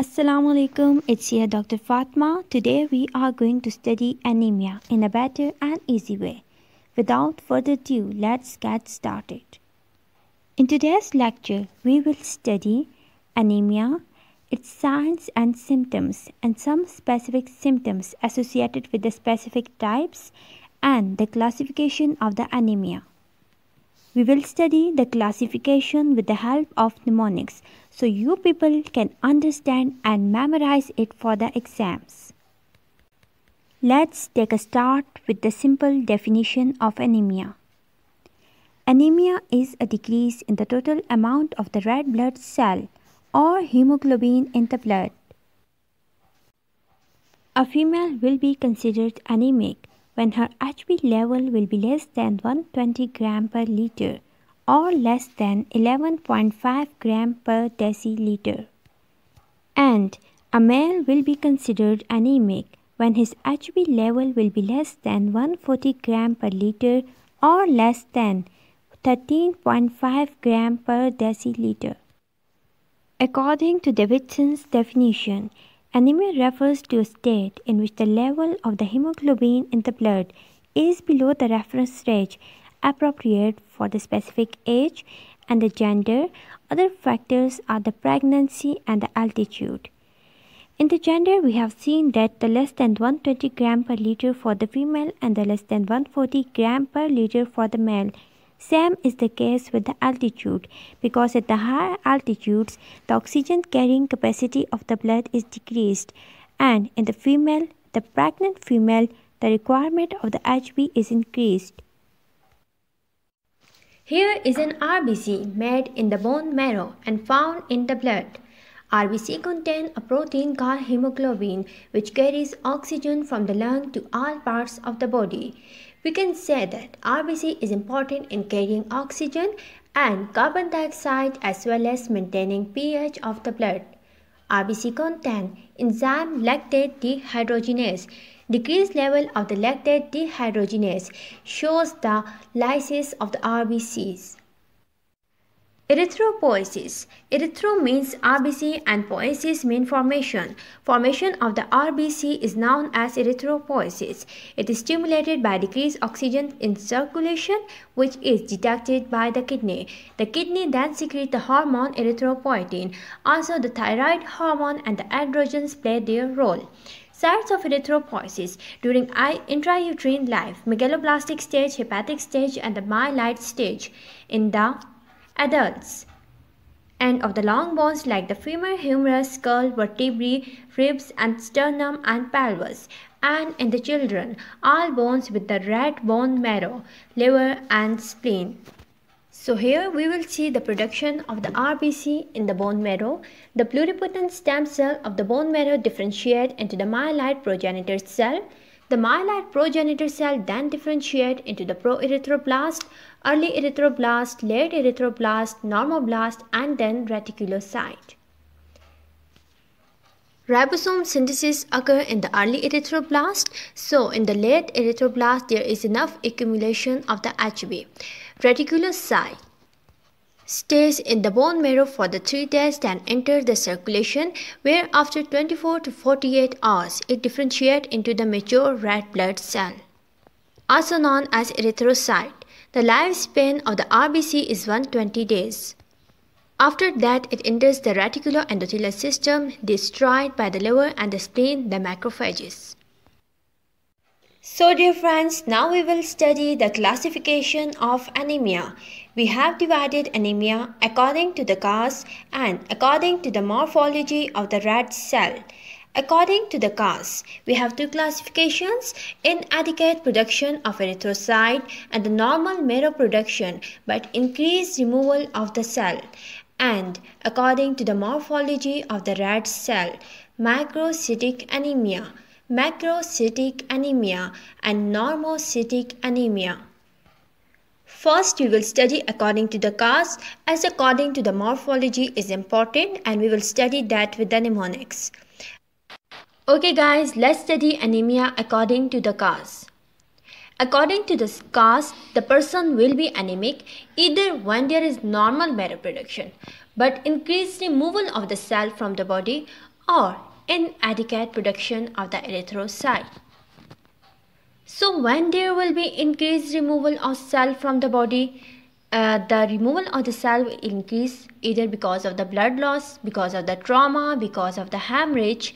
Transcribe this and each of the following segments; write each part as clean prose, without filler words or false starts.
Assalamualaikum, it's here Dr. Fatma. Today we are going to study anemia in a better and easy way. Without further ado, let's get started. In today's lecture, we will study anemia, its signs and symptoms, and some specific symptoms associated with the specific types and the classification of the anemia. We will study the classification with the help of mnemonics so you people can understand and memorize it for the exams. Let's take a start with the simple definition of anemia. Anemia is a decrease in the total amount of the red blood cell or hemoglobin in the blood. A female will be considered anemic when her Hb level will be less than 120 gram per liter or less than 11.5 gram per deciliter. And a male will be considered anemic when his Hb level will be less than 140 gram per liter or less than 13.5 gram per deciliter. According to Davidson's definition, anemia refers to a state in which the level of the hemoglobin in the blood is below the reference range appropriate for the specific age and the gender. Other factors are the pregnancy and the altitude. In the gender, we have seen that the less than 120 gram per liter for the female and the less than 140 gram per liter for the male. Same is the case with the altitude, because at the higher altitudes, the oxygen carrying capacity of the blood is decreased, and in the female, the pregnant female, the requirement of the Hb is increased. Here is an RBC made in the bone marrow and found in the blood. RBC contains a protein called hemoglobin, which carries oxygen from the lung to all parts of the body. We can say that RBC is important in carrying oxygen and carbon dioxide as well as maintaining pH of the blood. RBC contains enzyme lactate dehydrogenase. Decreased level of the lactate dehydrogenase shows the lysis of the RBCs. Erythropoiesis. Erythro means RBC and poiesis means formation. Formation of the RBC is known as erythropoiesis. It is stimulated by decreased oxygen in circulation, which is detected by the kidney. The kidney then secretes the hormone erythropoietin. Also, the thyroid hormone and the androgens play their role. Signs of erythropoiesis during intrauterine life, megaloblastic stage, hepatic stage, and the myeloid stage. In the adults, and of the long bones like the femur, humerus, skull, vertebrae, ribs, and sternum and pelvis, and in the children, all bones with the red bone marrow, liver, and spleen. So here we will see the production of the RBC in the bone marrow. The pluripotent stem cell of the bone marrow differentiate into the myeloid progenitor cell. The myeloid progenitor cell then differentiate into the proerythroblast, early erythroblast, late erythroblast, normoblast, and then reticulocyte. Ribosome synthesis occurs in the early erythroblast, so in the late erythroblast there is enough accumulation of the Hb. Reticulocyte stays in the bone marrow for the 3 days, then enters the circulation, where after 24 to 48 hours it differentiates into the mature red blood cell, also known as erythrocyte. The lifespan of the RBC is 120 days. After that, it enters the reticuloendothelial system, destroyed by the liver and the spleen, the macrophages. So dear friends, now we will study the classification of anemia. We have divided anemia according to the cause and according to the morphology of the red cell. According to the cause, we have two classifications: inadequate production of erythrocyte and the normal marrow production but increased removal of the cell. And according to the morphology of the red cell, macrocytic anemia, and normocytic anemia. First, we will study according to the cause, as according to the morphology is important, and we will study that with the mnemonics. Okay guys, let's study anemia according to the cause. According to the cause, the person will be anemic either when there is normal marrow production but increased removal of the cell from the body, or inadequate production of the erythrocyte. So when there will be increased removal of cell from the body, the removal of the cell will increase either because of the blood loss, because of the trauma, because of the hemorrhage,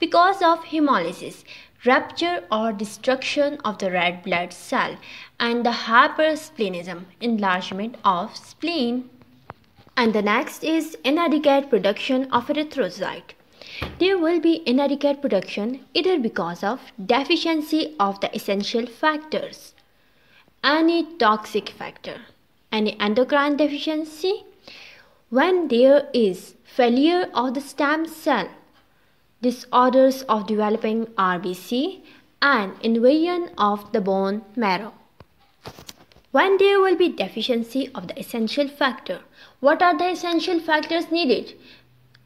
because of hemolysis, rupture or destruction of the red blood cell, and the hypersplenism, enlargement of spleen. And the next is inadequate production of erythrocyte. There will be inadequate production either because of deficiency of the essential factors, any toxic factor, any endocrine deficiency, when there is failure of the stem cell, disorders of developing RBC, and invasion of the bone marrow. When there will be deficiency of the essential factor, what are the essential factors needed?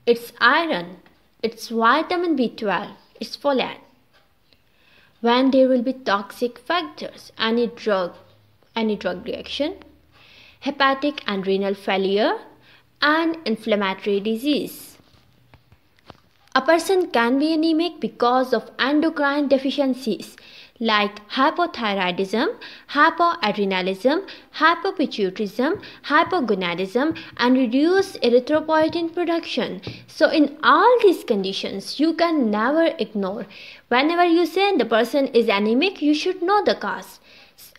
It's iron, it's vitamin B12, it's folate. When there will be toxic factors, any drug reaction, hepatic and renal failure, and inflammatory disease. A person can be anemic because of endocrine deficiencies like hypothyroidism, hypoadrenalism, hypopituitarism, hypogonadism, and reduced erythropoietin production. So in all these conditions, you can never ignore. Whenever you say the person is anemic, you should know the cause.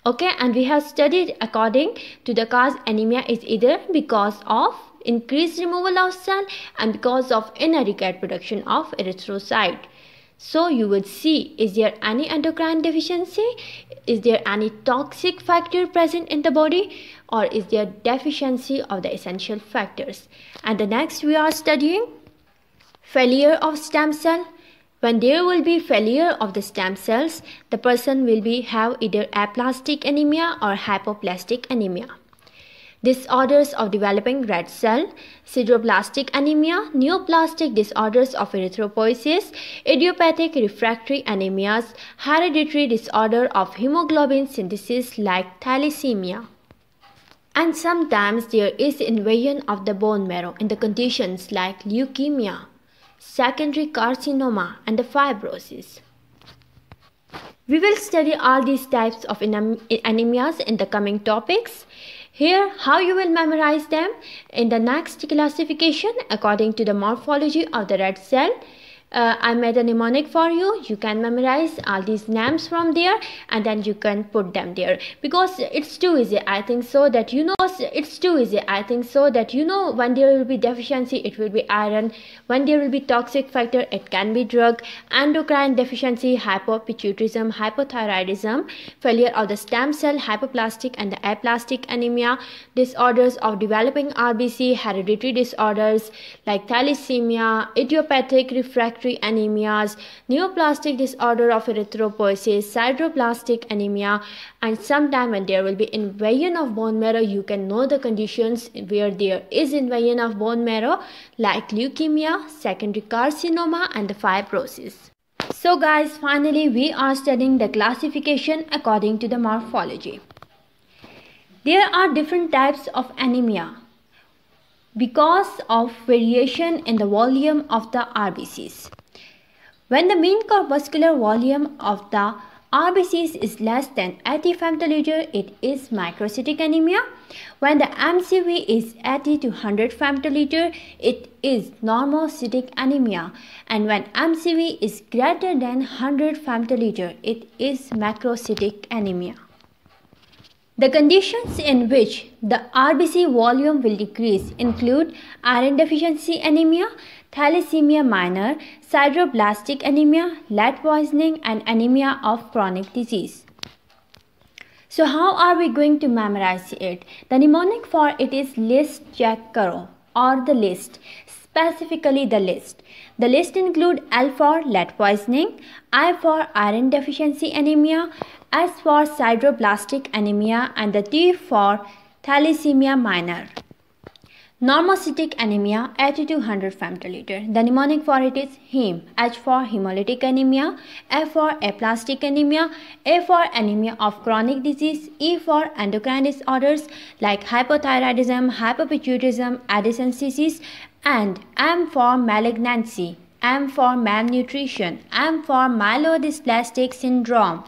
Okay, and we have studied according to the cause, anemia is either because of increased removal of cell and because of inadequate production of erythrocyte. So you would see, is there any endocrine deficiency, is there any toxic factor present in the body, or is there deficiency of the essential factors. And the next we are studying failure of stem cell. When there will be failure of the stem cells, the person will have either aplastic anemia or hypoplastic anemia. Disorders of developing red cell, sideroblastic anemia, neoplastic disorders of erythropoiesis, idiopathic refractory anemias, hereditary disorder of hemoglobin synthesis like thalassemia. And sometimes there is invasion of the bone marrow in the conditions like leukemia, secondary carcinoma, and the fibrosis. We will study all these types of anemias in the coming topics. Here, how you will memorize them in the next classification according to the morphology of the red cell. I made a mnemonic for you. You can memorize all these names from there and then you can put them there, because it's too easy. I think so that you know. It's too easy. I think so that you know when there will be deficiency, it will be iron. When there will be toxic factor, it can be drug. Endocrine deficiency, hypopituitarism, hypothyroidism, failure of the stem cell, hypoplastic and the aplastic anemia, disorders of developing RBC, hereditary disorders like thalassemia, idiopathic refractory anemias, neoplastic disorder of erythropoiesis, sideroblastic anemia, and sometime when there will be invasion of bone marrow, you can know the conditions where there is invasion of bone marrow like leukemia, secondary carcinoma, and the fibrosis. So guys, finally we are studying the classification according to the morphology. There are different types of anemia because of variation in the volume of the RBCs. When the mean corpuscular volume of the RBCs is less than 80 femtoliter, it is microcytic anemia. When the MCV is 80 to 100 femtoliter, it is normocytic anemia. And when MCV is greater than 100 femtoliter, it is macrocytic anemia. The conditions in which the RBC volume will decrease include iron deficiency anemia, thalassemia minor, sideroblastic anemia, lead poisoning, and anemia of chronic disease. So how are we going to memorize it? The mnemonic for it is list check karo, or the list, specifically the list. The list include L for lead poisoning, I for iron deficiency anemia, S for sideroblastic anemia, and the T for thalassemia minor. Normocytic anemia 80 to 100 femtoliter. The mnemonic for it is heme. H for hemolytic anemia, A for aplastic anemia, A for anemia of chronic disease, E for endocrine disorders like hypothyroidism, hypopituitarism, Addison's disease, and M for malignancy, M for malnutrition, M for myelodysplastic syndrome,